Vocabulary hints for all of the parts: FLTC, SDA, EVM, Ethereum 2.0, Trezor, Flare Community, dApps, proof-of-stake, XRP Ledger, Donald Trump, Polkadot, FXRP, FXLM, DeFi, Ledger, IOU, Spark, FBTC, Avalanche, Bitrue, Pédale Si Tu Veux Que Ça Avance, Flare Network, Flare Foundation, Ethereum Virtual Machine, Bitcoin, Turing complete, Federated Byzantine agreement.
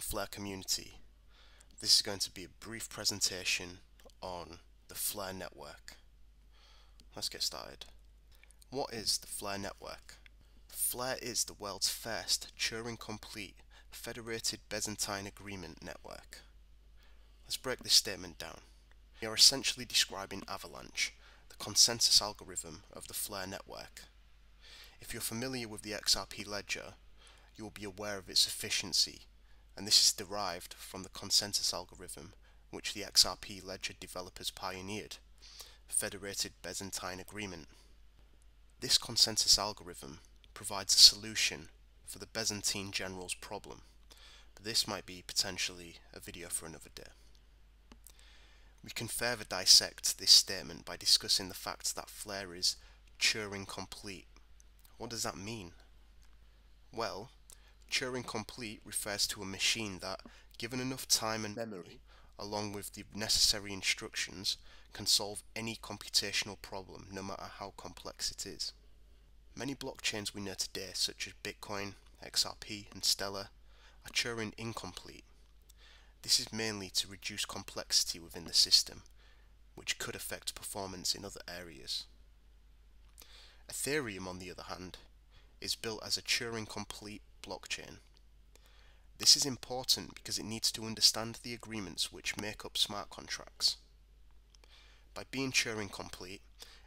from Flare community. This is going to be a brief presentation on the Flare Network. Let's get started. What is the Flare Network? Flare is the world's first Turing complete Federated Byzantine agreement network. Let's break this statement down. We are essentially describing Avalanche, the consensus algorithm of the Flare network. If you're familiar with the XRP ledger, you will be aware of its efficiency, and this is derived from the consensus algorithm which the XRP ledger developers pioneered, Federated Byzantine agreement. This consensus algorithm provides a solution for the Byzantine generals problem, but this might be potentially a video for another day. We can further dissect this statement by discussing the fact that Flare is Turing complete. What does that mean? Well, Turing complete refers to a machine that, given enough time and memory, along with the necessary instructions, can solve any computational problem, no matter how complex it is. Many blockchains we know today, such as Bitcoin, XRP, and Stellar, are Turing incomplete. This is mainly to reduce complexity within the system, which could affect performance in other areas. Ethereum, on the other hand, is built as a Turing complete blockchain. This is important because it needs to understand the agreements which make up smart contracts. By being Turing complete,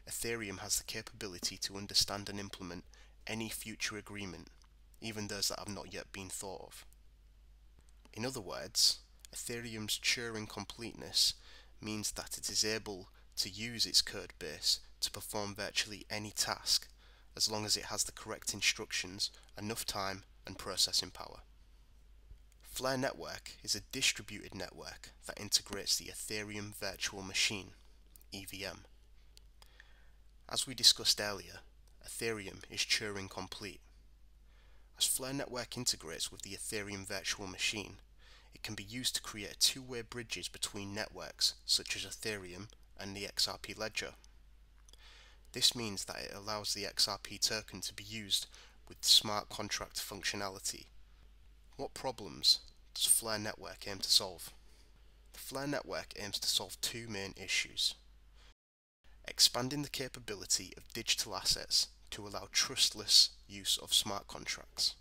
Ethereum has the capability to understand and implement any future agreement, even those that have not yet been thought of. In other words, Ethereum's Turing completeness means that it is able to use its code base to perform virtually any task, as long as it has the correct instructions, enough time, and processing power. Flare Network is a distributed network that integrates the Ethereum Virtual Machine, EVM. As we discussed earlier, Ethereum is Turing complete. As Flare Network integrates with the Ethereum Virtual Machine, it can be used to create two-way bridges between networks such as Ethereum and the XRP ledger. This means that it allows the XRP token to be used with smart contract functionality. What problems does Flare Network aim to solve? The Flare Network aims to solve two main issues: expanding the capability of digital assets to allow trustless use of smart contracts.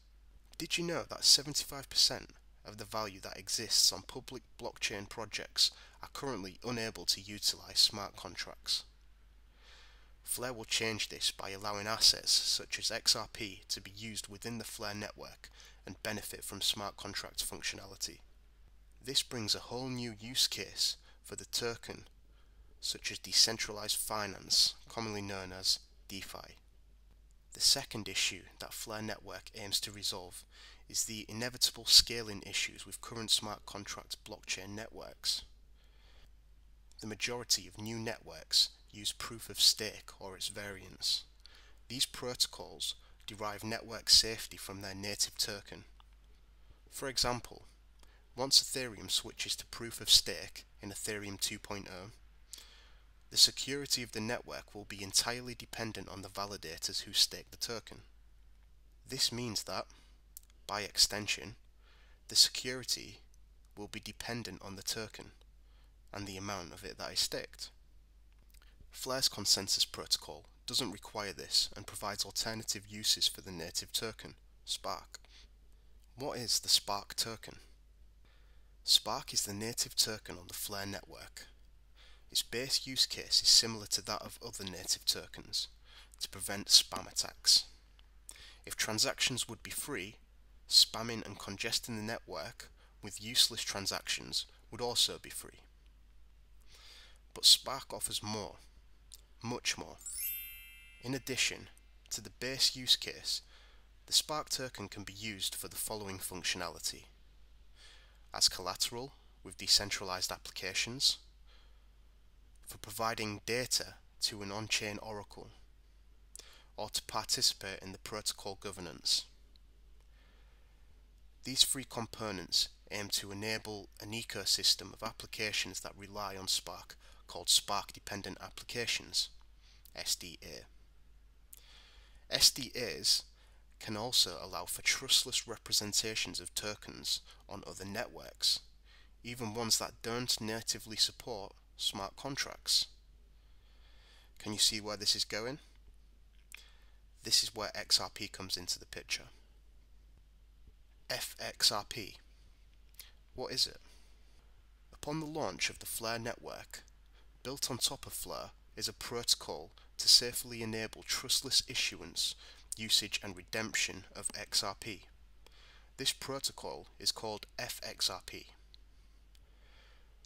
Did you know that 75% of the value that exists on public blockchain projects are currently unable to utilize smart contracts? Flare will change this by allowing assets such as XRP to be used within the Flare network and benefit from smart contract functionality. This brings a whole new use case for the token, such as decentralized finance, commonly known as DeFi. The second issue that Flare Network aims to resolve is the inevitable scaling issues with current smart contract blockchain networks. The majority of new networks use proof-of-stake or its variants. These protocols derive network safety from their native token. For example, once Ethereum switches to proof-of-stake in Ethereum 2.0, the security of the network will be entirely dependent on the validators who stake the token. This means that, by extension, the security will be dependent on the token and the amount of it that is staked. Flare's consensus protocol doesn't require this and provides alternative uses for the native token, Spark. What is the Spark token? Spark is the native token on the Flare network. Its base use case is similar to that of other native tokens, to prevent spam attacks. If transactions would be free, spamming and congesting the network with useless transactions would also be free. But Spark offers more, much more. In addition to the base use case, the Spark token can be used for the following functionality: as collateral with decentralized applications, for providing data to an on-chain oracle, or to participate in the protocol governance. These three components aim to enable an ecosystem of applications that rely on Spark, called Spark-Dependent Applications, SDA. SDAs can also allow for trustless representations of tokens on other networks, even ones that don't natively support smart contracts. Can you see where this is going? This is where XRP comes into the picture. FXRP. What is it? Upon the launch of the Flare network, built on top of Flare is a protocol to safely enable trustless issuance, usage and redemption of XRP. This protocol is called FXRP.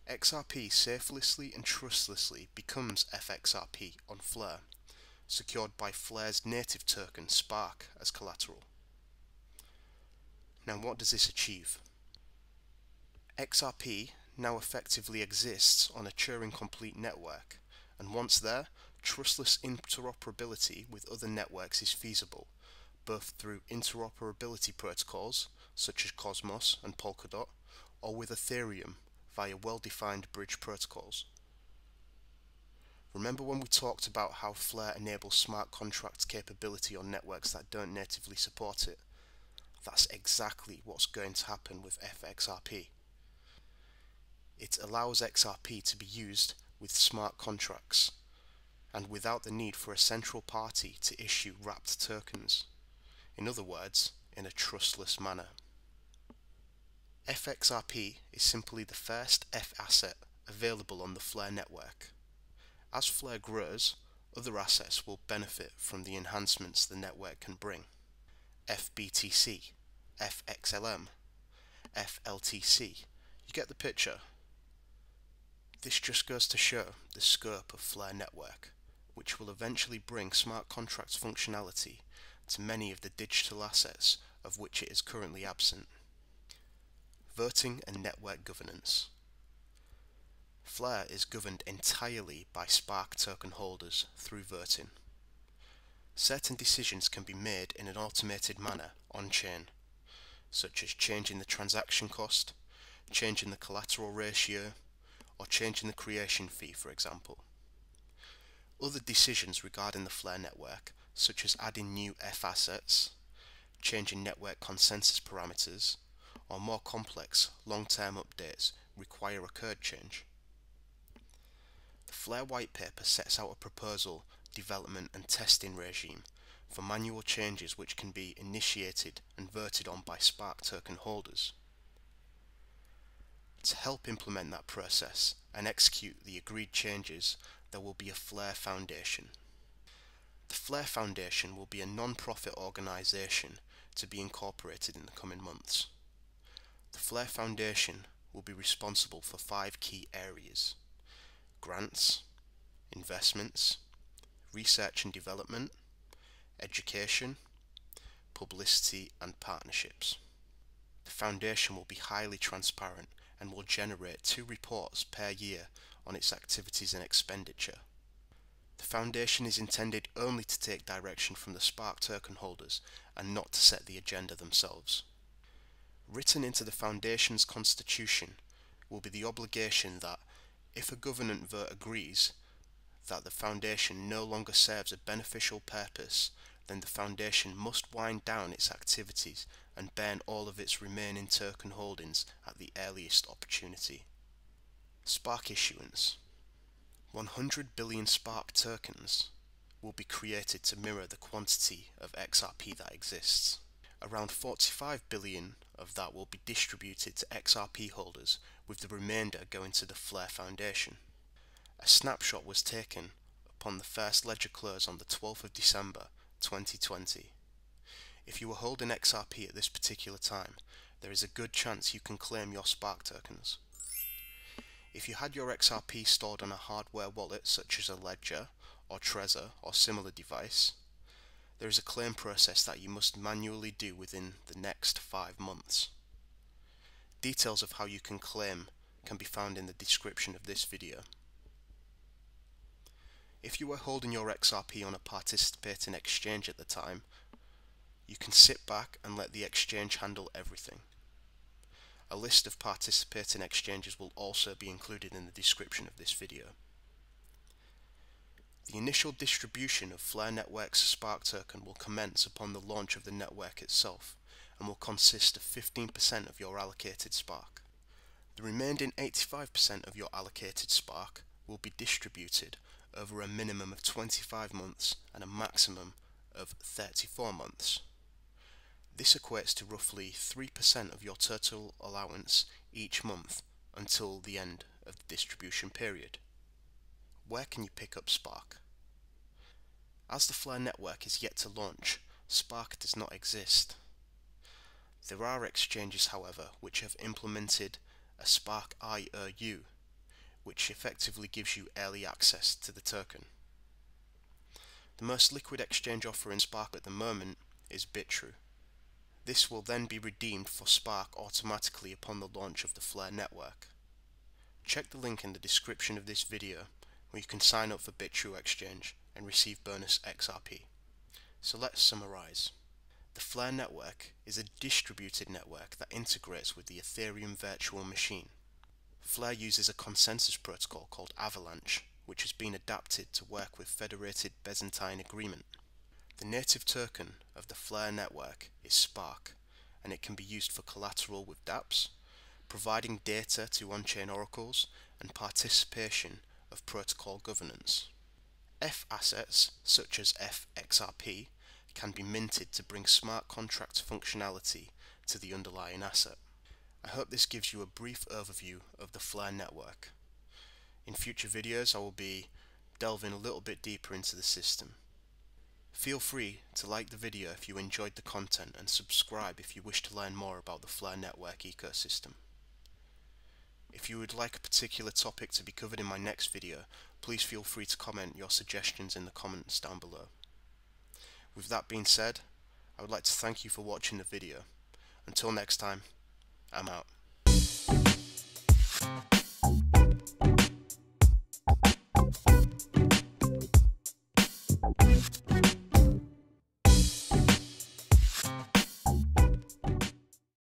XRP safely and trustlessly becomes FXRP on Flare, secured by Flare's native token Spark as collateral. Now what does this achieve? XRP now effectively exists on a Turing complete network, and once there, trustless interoperability with other networks is feasible, both through interoperability protocols such as Cosmos and Polkadot, or with Ethereum via well-defined bridge protocols. Remember when we talked about how Flare enables smart contract capability on networks that don't natively support it? That's exactly what's going to happen with FXRP. It allows XRP to be used with smart contracts, and without the need for a central party to issue wrapped tokens. In other words, in a trustless manner. FXRP is simply the first F asset available on the Flare network. As Flare grows, other assets will benefit from the enhancements the network can bring. FBTC, FXLM, FLTC, you get the picture. This just goes to show the scope of Flare network, which will eventually bring smart contracts functionality to many of the digital assets of which it is currently absent. Voting and network governance. Flare is governed entirely by Spark token holders through voting. Certain decisions can be made in an automated manner on-chain, such as changing the transaction cost, changing the collateral ratio, or changing the creation fee, for example. Other decisions regarding the Flare network, such as adding new F assets, changing network consensus parameters, or more complex long-term updates, require a code change. The Flare white paper sets out a proposal, development and testing regime for manual changes which can be initiated and voted on by Spark token holders. To help implement that process and execute the agreed changes, there will be a Flare Foundation. The Flare Foundation will be a non-profit organisation to be incorporated in the coming months. The Flare Foundation will be responsible for 5 key areas: grants, investments, research and development, education, publicity and partnerships. The Foundation will be highly transparent and will generate 2 reports per year on its activities and expenditure. The Foundation is intended only to take direction from the Spark token holders and not to set the agenda themselves. Written into the Foundation's constitution will be the obligation that, if a governant vote agrees that the Foundation no longer serves a beneficial purpose, then the Foundation must wind down its activities and burn all of its remaining token holdings at the earliest opportunity. Spark issuance. 100 billion Spark tokens will be created to mirror the quantity of XRP that exists. Around 45 billion of that will be distributed to XRP holders, with the remainder going to the Flare Foundation. A snapshot was taken upon the first Ledger close on the 12th of December 2020. If you were holding XRP at this particular time, there is a good chance you can claim your Spark tokens. If you had your XRP stored on a hardware wallet such as a Ledger or Trezor or similar device, there is a claim process that you must manually do within the next 5 months. Details of how you can claim can be found in the description of this video. If you were holding your XRP on a participating exchange at the time, you can sit back and let the exchange handle everything. A list of participating exchanges will also be included in the description of this video. The initial distribution of Flare Network's Spark token will commence upon the launch of the network itself and will consist of 15% of your allocated Spark. The remaining 85% of your allocated Spark will be distributed over a minimum of 25 months and a maximum of 34 months. This equates to roughly 3% of your total allowance each month until the end of the distribution period. Where can you pick up Spark? As the Flare network is yet to launch, Spark does not exist. There are exchanges, however, which have implemented a Spark IOU, which effectively gives you early access to the token. The most liquid exchange offering Spark at the moment is Bitrue. This will then be redeemed for Spark automatically upon the launch of the Flare network. Check the link in the description of this video where you can sign up for Bitrue Exchange and receive bonus XRP. So let's summarize. The Flare network is a distributed network that integrates with the Ethereum Virtual Machine. Flare uses a consensus protocol called Avalanche, which has been adapted to work with Federated Byzantine agreement. The native token of the Flare network is Spark, and it can be used for collateral with dApps, providing data to on-chain oracles, and participation of protocol governance. F assets, such as FXRP, can be minted to bring smart contract functionality to the underlying asset. I hope this gives you a brief overview of the Flare network. In future videos I will be delving a little bit deeper into the system. Feel free to like the video if you enjoyed the content and subscribe if you wish to learn more about the Flare network ecosystem. If you would like a particular topic to be covered in my next video, please feel free to comment your suggestions in the comments down below. With that being said, I would like to thank you for watching the video. Until next time, I'm out.